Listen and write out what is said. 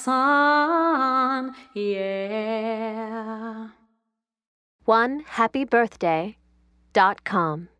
Pasan, yeah. 1happybirthday.com